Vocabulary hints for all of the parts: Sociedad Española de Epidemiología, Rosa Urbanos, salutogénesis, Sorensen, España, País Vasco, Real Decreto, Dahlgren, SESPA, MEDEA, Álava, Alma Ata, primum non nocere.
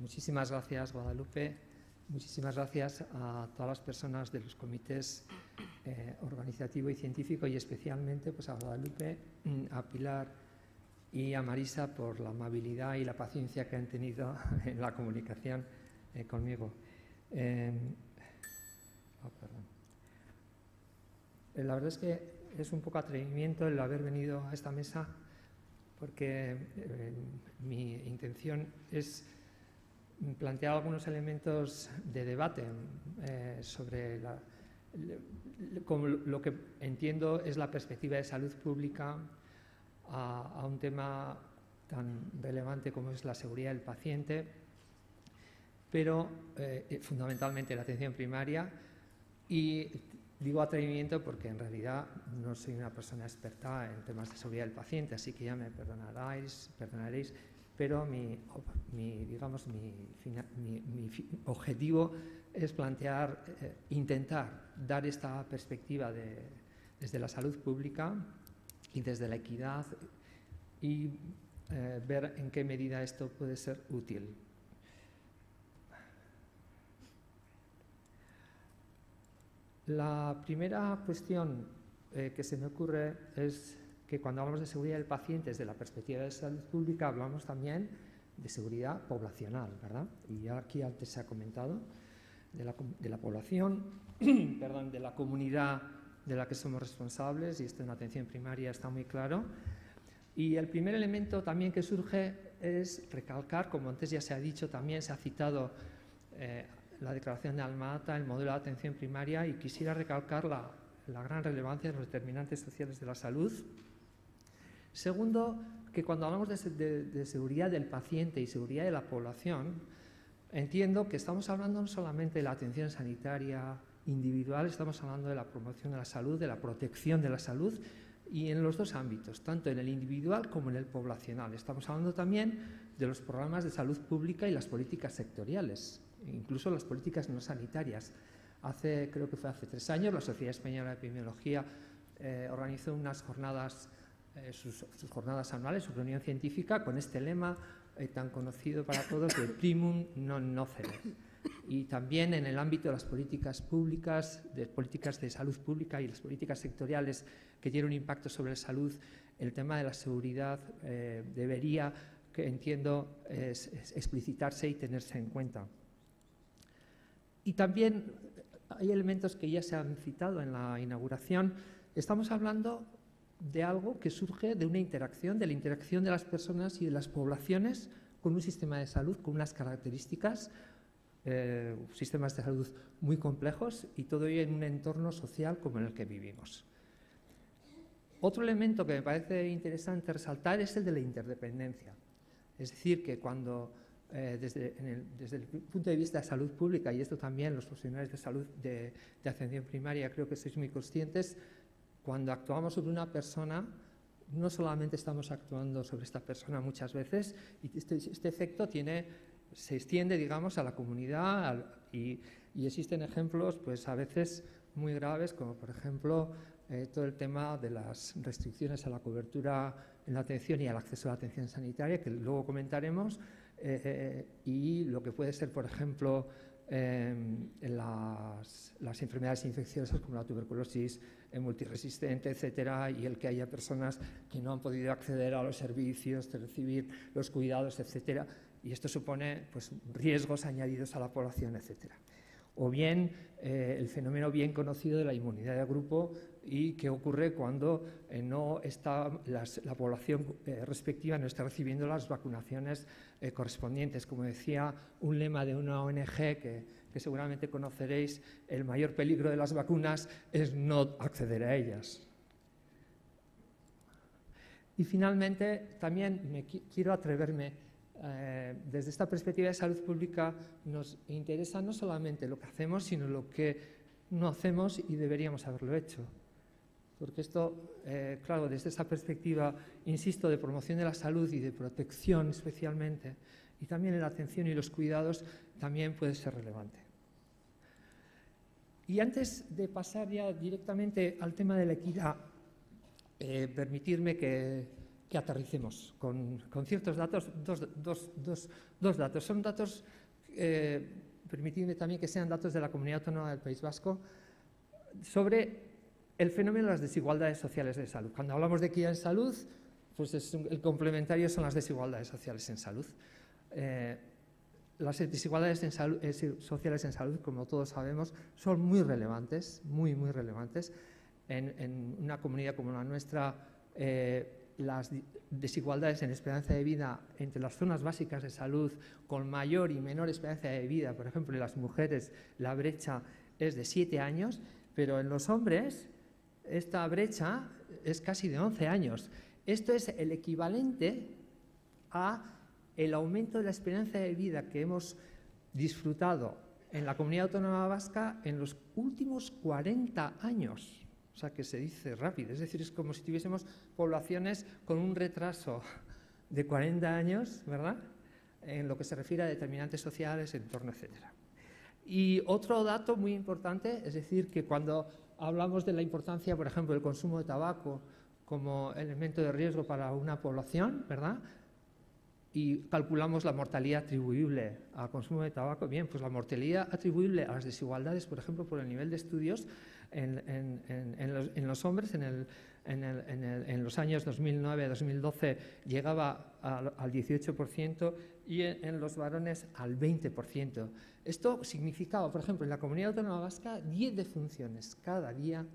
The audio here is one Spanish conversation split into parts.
Muchísimas gracias, Guadalupe. Muchísimas gracias a todas las personas de los comités organizativo y científico, y especialmente pues, a Guadalupe, a Pilar y a Marisa por la amabilidad y la paciencia que han tenido en la comunicación conmigo. La verdad es que es un poco atrevimiento el haber venido a esta mesa, porque mi intención es plantear algunos elementos de debate sobre lo que entiendo es la perspectiva de salud pública a un tema tan relevante como es la seguridad del paciente, pero fundamentalmente la atención primaria. Y digo atrevimiento porque en realidad no soy una persona experta en temas de seguridad del paciente, así que ya me perdonaréis, pero mi objetivo es plantear, intentar dar esta perspectiva desde la salud pública y desde la equidad y ver en qué medida esto puede ser útil. La primera cuestión que se me ocurre es que cuando hablamos de seguridad del paciente desde la perspectiva de salud pública hablamos también de seguridad poblacional, ¿verdad? Y ya aquí antes se ha comentado de la población, perdón, de la comunidad de la que somos responsables, y esto en atención primaria está muy claro. Y el primer elemento también que surge es recalcar, como antes ya se ha dicho, también se ha citado la declaración de Alma Ata, el modelo de atención primaria, y quisiera recalcar la gran relevancia de los determinantes sociales de la salud. Segundo, que cuando hablamos de seguridad del paciente y seguridad de la población, entiendo que estamos hablando no solamente de la atención sanitaria individual, estamos hablando de la promoción de la salud, de la protección de la salud, y en los dos ámbitos, tanto en el individual como en el poblacional. Estamos hablando también de los programas de salud pública y las políticas sectoriales, incluso las políticas no sanitarias. Creo que fue hace 3 años, la Sociedad Española de Epidemiología organizó unas jornadas, sus jornadas anuales, su reunión científica, con este lema tan conocido para todos de primum non nocere. Y también en el ámbito de las políticas públicas, de políticas de salud pública y las políticas sectoriales que tienen un impacto sobre la salud, el tema de la seguridad debería, que entiendo, explicitarse y tenerse en cuenta. Y también hay elementos que ya se han citado en la inauguración. Estamos hablando de algo que surge de una interacción, de la interacción de las personas y de las poblaciones con un sistema de salud, con unas características, sistemas de salud muy complejos, y todo ello en un entorno social como en el que vivimos. Otro elemento que me parece interesante resaltar es el de la interdependencia. Es decir, que cuando desde el punto de vista de salud pública, y esto también los profesionales de salud de atención primaria creo que sois muy conscientes, cuando actuamos sobre una persona, no solamente estamos actuando sobre esta persona muchas veces, y este efecto se extiende, digamos, a la comunidad, y existen ejemplos pues a veces muy graves, como por ejemplo todo el tema de las restricciones a la cobertura en la atención y al acceso a la atención sanitaria, que luego comentaremos. Y lo que puede ser, por ejemplo, las enfermedades infecciosas como la tuberculosis multiresistente, etcétera, y el que haya personas que no han podido acceder a los servicios, recibir los cuidados, etcétera, y esto supone pues, riesgos añadidos a la población, etcétera. O bien el fenómeno bien conocido de la inmunidad de grupo, y qué ocurre cuando la población respectiva no está recibiendo las vacunaciones correspondientes. Como decía un lema de una ONG que seguramente conoceréis, el mayor peligro de las vacunas es no acceder a ellas. Y finalmente, también quiero atreverme. Desde esta perspectiva de salud pública nos interesa no solamente lo que hacemos, sino lo que no hacemos y deberíamos haberlo hecho. Porque esto, claro, desde esta perspectiva, insisto, de promoción de la salud y de protección especialmente, y también en la atención y los cuidados, también puede ser relevante. Y antes de pasar ya directamente al tema de la equidad, permitirme que que aterricemos con ciertos datos, dos datos. Son datos, permitidme también que sean datos de la Comunidad Autónoma del País Vasco, sobre el fenómeno de las desigualdades sociales de salud. Cuando hablamos de equidad en salud, pues el complementario son las desigualdades sociales en salud. Las desigualdades en salud, sociales en salud, como todos sabemos, son muy relevantes, muy relevantes. En una comunidad como la nuestra, las desigualdades en esperanza de vida entre las zonas básicas de salud, con mayor y menor esperanza de vida, por ejemplo, en las mujeres, la brecha es de 7 años, pero en los hombres esta brecha es casi de 11 años. Esto es el equivalente a el aumento de la esperanza de vida que hemos disfrutado en la Comunidad Autónoma Vasca en los últimos 40 años. O sea, que se dice rápido. Es decir, es como si tuviésemos poblaciones con un retraso de 40 años, ¿verdad?, en lo que se refiere a determinantes sociales, entorno, etcétera. Y otro dato muy importante, es decir, que cuando hablamos de la importancia, por ejemplo, del consumo de tabaco como elemento de riesgo para una población, ¿verdad?, y calculamos la mortalidad atribuible al consumo de tabaco, bien, pues la mortalidad atribuible a las desigualdades, por ejemplo, por el nivel de estudios en los hombres en los años 2009-2012 llegaba al 18% y en los varones al 20%. Esto significaba, por ejemplo, en la Comunidad Autónoma Vasca, 10 defunciones cada día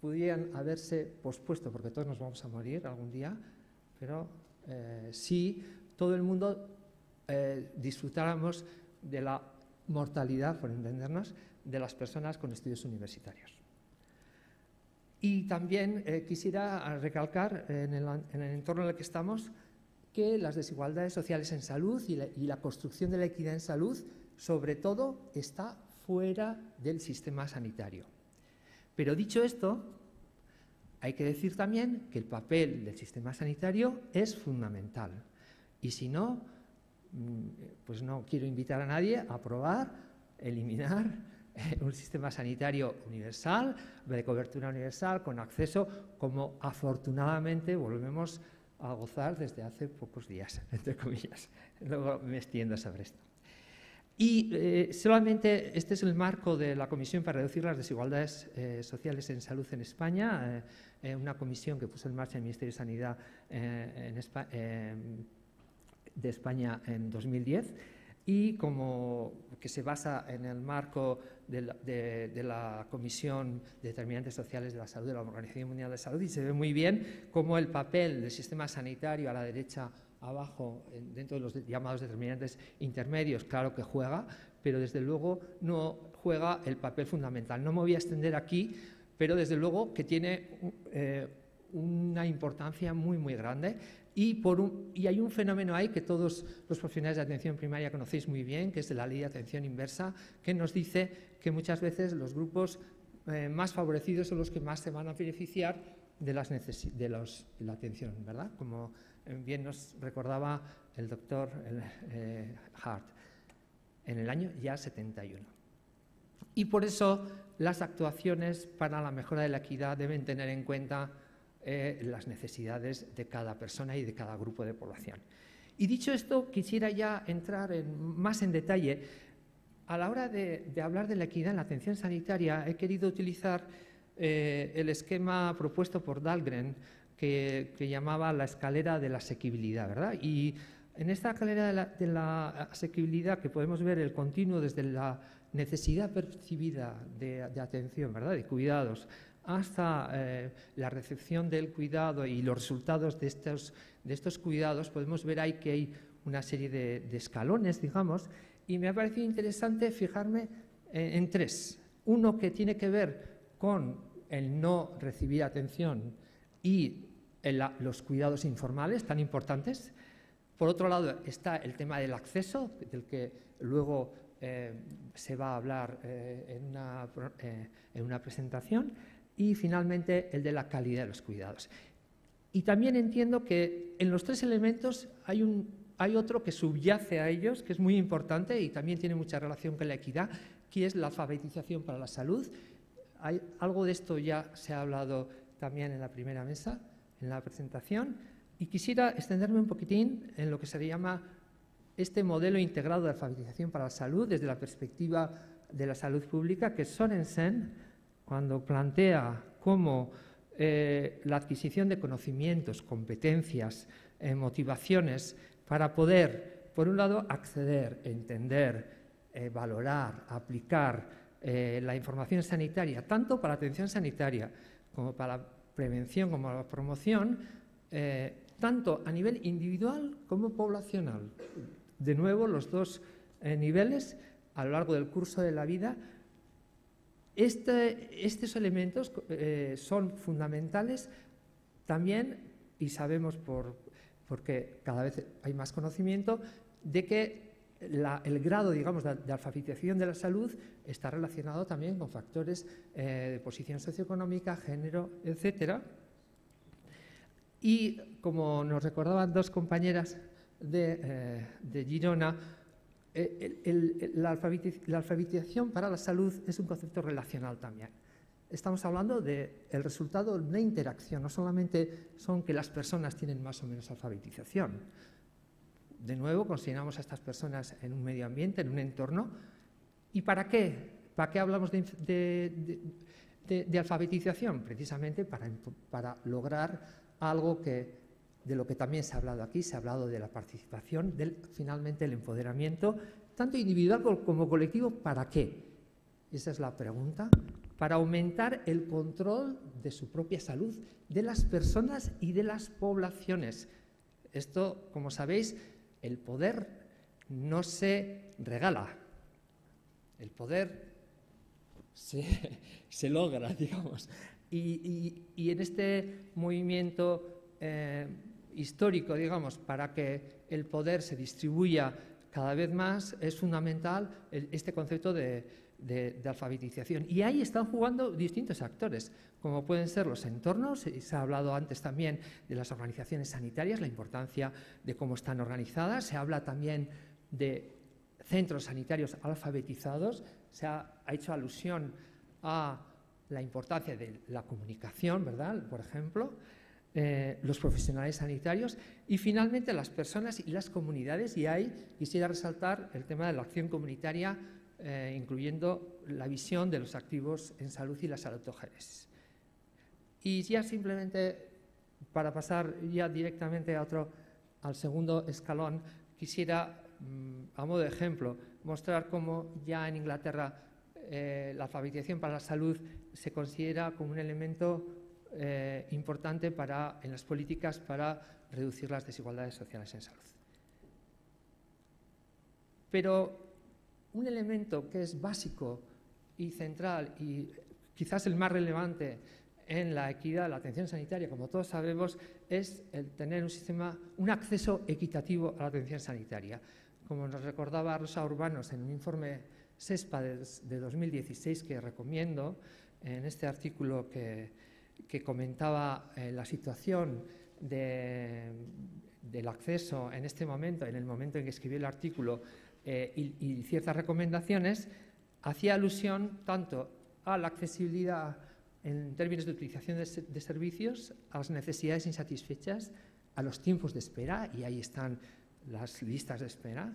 pudieran haberse pospuesto, porque todos nos vamos a morir algún día, pero si todo el mundo disfrutáramos de la mortalidad, por entendernos, de las personas con estudios universitarios. Y también quisiera recalcar en el entorno en el que estamos que las desigualdades sociales en salud y la construcción de la equidad en salud, sobre todo, está fuera del sistema sanitario. Pero dicho esto, hay que decir también que el papel del sistema sanitario es fundamental. Y si no, pues no quiero invitar a nadie a probar, eliminar un sistema sanitario universal, de cobertura universal, con acceso, como afortunadamente volvemos a gozar desde hace pocos días, entre comillas. Luego me extiendo sobre esto. Y solamente este es el marco de la Comisión para reducir las desigualdades sociales en salud en España, una comisión que puso en marcha el Ministerio de Sanidad de España en 2010 y que se basa en el marco de la Comisión de Determinantes Sociales de la Salud de la Organización Mundial de la Salud, y se ve muy bien cómo el papel del sistema sanitario a la derecha abajo, dentro de los llamados determinantes intermedios, claro que juega, pero desde luego no juega el papel fundamental. No me voy a extender aquí, pero desde luego que tiene una importancia muy grande. Y hay un fenómeno ahí que todos los profesionales de atención primaria conocéis muy bien, que es de la ley de atención inversa, que nos dice que muchas veces los grupos más favorecidos son los que más se van a beneficiar de la atención, ¿verdad? Como bien nos recordaba el doctor Hart en el año ya 71. Y por eso las actuaciones para la mejora de la equidad deben tener en cuenta las necesidades de cada persona y de cada grupo de población. Y dicho esto, quisiera ya entrar más en detalle. A la hora de hablar de la equidad en la atención sanitaria, he querido utilizar el esquema propuesto por Dahlgren, que llamaba la escalera de la asequibilidad, ¿verdad? Y en esta escalera de la asequibilidad, que podemos ver el continuo desde la necesidad percibida de atención, ¿verdad?, de cuidados, hasta la recepción del cuidado y los resultados de estos cuidados, podemos ver ahí que hay una serie de escalones, digamos, y me ha parecido interesante fijarme en tres. Uno que tiene que ver con el no recibir atención y los cuidados informales tan importantes. Por otro lado está el tema del acceso, del que luego se va a hablar en una presentación, y finalmente el de la calidad de los cuidados. Y también entiendo que en los tres elementos hay otro que subyace a ellos, que es muy importante y también tiene mucha relación con la equidad, que es la alfabetización para la salud. Algo de esto ya se ha hablado también en la primera mesa, en la presentación y quisiera extenderme un poquitín en lo que se llama este modelo integrado de alfabetización para la salud desde la perspectiva de la salud pública, que Sorensen, cuando plantea cómo la adquisición de conocimientos, competencias, motivaciones para poder, por un lado, acceder, entender, valorar, aplicar la información sanitaria, tanto para atención sanitaria como para la prevención, como para la promoción, tanto a nivel individual como poblacional. De nuevo, los dos niveles a lo largo del curso de la vida. Estos elementos son fundamentales también, y sabemos porque cada vez hay más conocimiento, de que el grado, digamos, de alfabetización de la salud está relacionado también con factores de posición socioeconómica, género, etcétera. Y como nos recordaban dos compañeras de Girona, la alfabetización para la salud es un concepto relacional también. Estamos hablando del resultado de una interacción, no solamente son que las personas tienen más o menos alfabetización. De nuevo, consideramos a estas personas en un medio ambiente, en un entorno. ¿Y para qué? ¿Para qué hablamos de alfabetización? Precisamente para lograr algo de lo que también se ha hablado aquí, se ha hablado de la participación, finalmente el empoderamiento, tanto individual como colectivo. ¿Para qué? Esa es la pregunta. Para aumentar el control de su propia salud, de las personas y de las poblaciones. Esto, como sabéis, el poder no se regala, el poder se logra, digamos. Y en este movimiento histórico, digamos, para que el poder se distribuya cada vez más, es fundamental este concepto de alfabetización. Y ahí están jugando distintos actores, como pueden ser los entornos, y se ha hablado antes también de las organizaciones sanitarias, la importancia de cómo están organizadas, se habla también de centros sanitarios alfabetizados, se ha hecho alusión a la importancia de la comunicación, ¿verdad?, por ejemplo, los profesionales sanitarios y, finalmente, las personas y las comunidades. Y ahí quisiera resaltar el tema de la acción comunitaria, incluyendo la visión de los activos en salud y la salutogénesis. Y ya simplemente, para pasar ya directamente al segundo escalón, quisiera, a modo de ejemplo, mostrar cómo ya en Inglaterra la alfabetización para la salud se considera como un elemento importante en las políticas para reducir las desigualdades sociales en salud. Pero un elemento que es básico y central y quizás el más relevante en la equidad de la atención sanitaria, como todos sabemos, es el tener un acceso equitativo a la atención sanitaria. Como nos recordaba Rosa Urbanos en un informe SESPA de 2016 que recomiendo, en este artículo que comentaba la situación del acceso en este momento, en el momento en que escribí el artículo, y ciertas recomendaciones, hacía alusión tanto a la accesibilidad en términos de utilización de servicios, a las necesidades insatisfechas, a los tiempos de espera, y ahí están las listas de espera,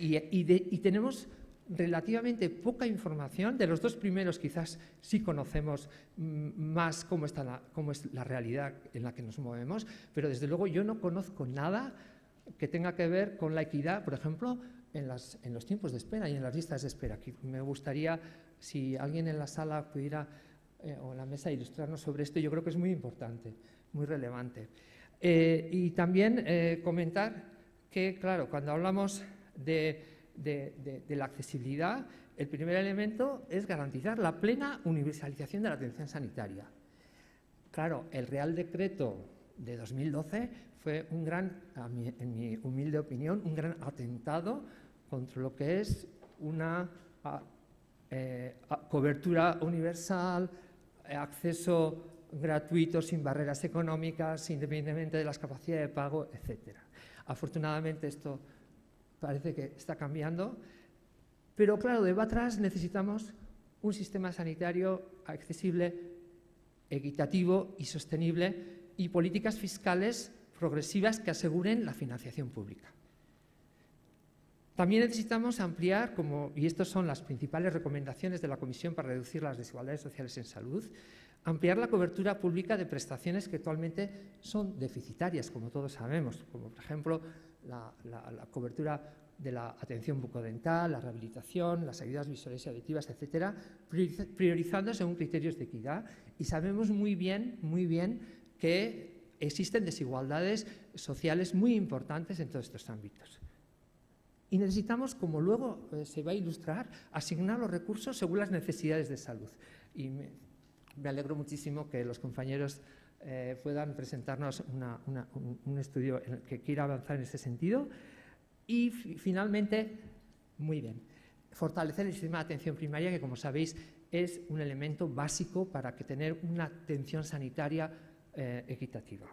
y tenemos relativamente poca información. De los dos primeros quizás sí conocemos más cómo es la realidad en la que nos movemos, pero desde luego yo no conozco nada que tenga que ver con la equidad, por ejemplo, en los tiempos de espera y en las listas de espera. Me gustaría, si alguien en la sala pudiera o en la mesa ilustrarnos sobre esto, yo creo que es muy importante, muy relevante. Y también comentar que, claro, cuando hablamos de la accesibilidad, el primer elemento es garantizar la plena universalización de la atención sanitaria. Claro, el Real Decreto de 2012 fue un gran, en mi humilde opinión, un gran atentado contra lo que es una cobertura universal, acceso gratuito sin barreras económicas, independientemente de las capacidades de pago, etc. Afortunadamente esto parece que está cambiando, pero claro, de atrás necesitamos un sistema sanitario accesible, equitativo y sostenible, y políticas fiscales progresivas que aseguren la financiación pública. También necesitamos ampliar, y estas son las principales recomendaciones de la Comisión para reducir las desigualdades sociales en salud, ampliar la cobertura pública de prestaciones que actualmente son deficitarias, como todos sabemos, como por ejemplo la cobertura de la atención bucodental, la rehabilitación, las ayudas visuales y auditivas, etcétera, priorizando según criterios de equidad. Y sabemos muy bien que existen desigualdades sociales muy importantes en todos estos ámbitos. Y necesitamos, como luego se va a ilustrar, asignar los recursos según las necesidades de salud. Y me alegro muchísimo que los compañeros puedan presentarnos un estudio en el que quiera avanzar en ese sentido. Y finalmente, muy bien, fortalecer el sistema de atención primaria, que como sabéis es un elemento básico para tener una atención sanitaria equitativa.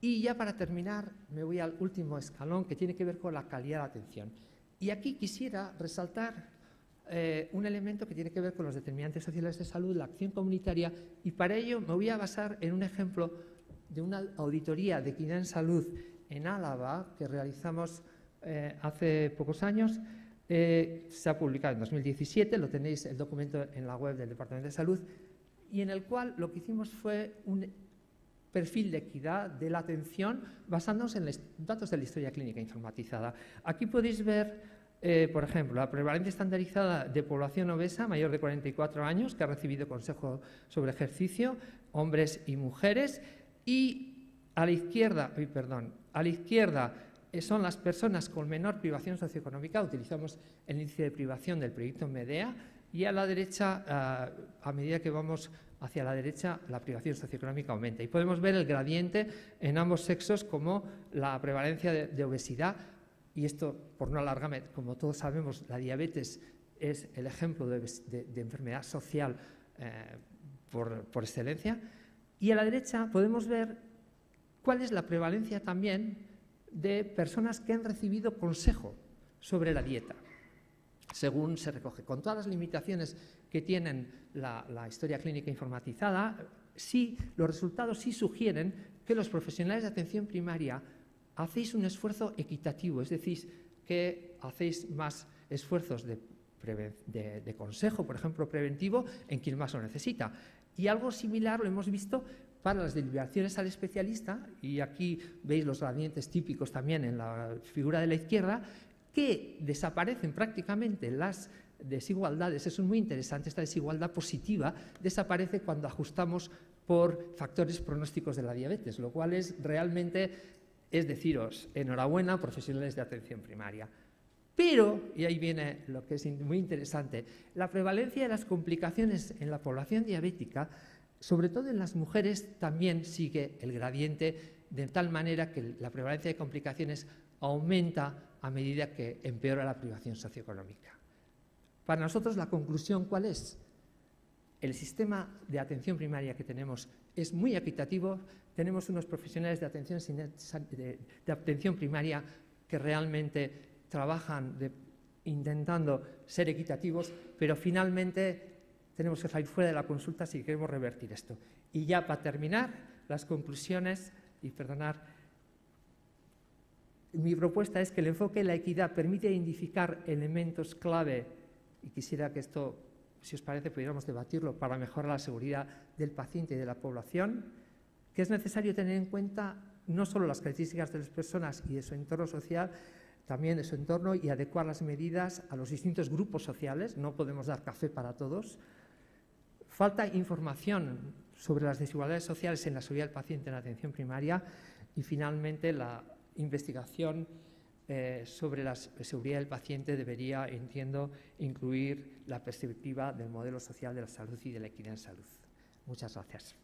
Y ya para terminar, me voy al último escalón, que tiene que ver con la calidad de atención. Y aquí quisiera resaltar un elemento que tiene que ver con los determinantes sociales de salud, la acción comunitaria, y para ello me voy a basar en un ejemplo de una auditoría de equidad en salud en Álava, que realizamos hace pocos años. Se ha publicado en 2017, lo tenéis el documento en la web del Departamento de Salud, y en el cual lo que hicimos fue un perfil de equidad de la atención basándonos en los datos de la historia clínica informatizada. Aquí podéis ver, por ejemplo, la prevalencia estandarizada de población obesa mayor de 44 años, que ha recibido consejo sobre ejercicio, hombres y mujeres, y a la izquierda son las personas con menor privación socioeconómica, utilizamos el índice de privación del proyecto MEDEA, y a la derecha, a medida que vamos hacia la derecha, la privación socioeconómica aumenta. Y podemos ver el gradiente en ambos sexos como la prevalencia de obesidad, y esto, por no alargarme, como todos sabemos, la diabetes es el ejemplo de enfermedad social por excelencia. Y a la derecha podemos ver cuál es la prevalencia también de personas que han recibido consejo sobre la dieta, según se recoge. Con todas las limitaciones que tienen la historia clínica informatizada, los resultados sugieren que los profesionales de atención primaria hacéis un esfuerzo equitativo, es decir, que hacéis más esfuerzos de consejo, por ejemplo, preventivo, en quien más lo necesita. Y algo similar lo hemos visto para las deliberaciones al especialista, y aquí veis los gradientes típicos también en la figura de la izquierda, que desaparecen prácticamente las desigualdades. Es muy interesante, esta desigualdad positiva desaparece cuando ajustamos por factores pronósticos de la diabetes, lo cual es realmente, es deciros, enhorabuena, profesionales de atención primaria. Pero, y ahí viene lo que es muy interesante, la prevalencia de las complicaciones en la población diabética, sobre todo en las mujeres, también sigue el gradiente, de tal manera que la prevalencia de complicaciones aumenta a medida que empeora la privación socioeconómica. Para nosotros, la conclusión, ¿cuál es? El sistema de atención primaria que tenemos es muy equitativo, tenemos unos profesionales de atención primaria que realmente trabajan intentando ser equitativos, pero finalmente tenemos que salir fuera de la consulta si queremos revertir esto. Y ya para terminar, las conclusiones, y perdonar, mi propuesta es que el enfoque de la equidad permite identificar elementos clave, y quisiera que esto, si os parece, pudiéramos debatirlo para mejorar la seguridad del paciente y de la población, que es necesario tener en cuenta no solo las características de las personas y de su entorno social, también de su entorno, y adecuar las medidas a los distintos grupos sociales. No podemos dar café para todos. Falta información sobre las desigualdades sociales en la seguridad del paciente en la atención primaria, y finalmente la investigación sobre la seguridad del paciente debería, entiendo, incluir la perspectiva del modelo social de la salud y de la equidad en salud. Muchas gracias.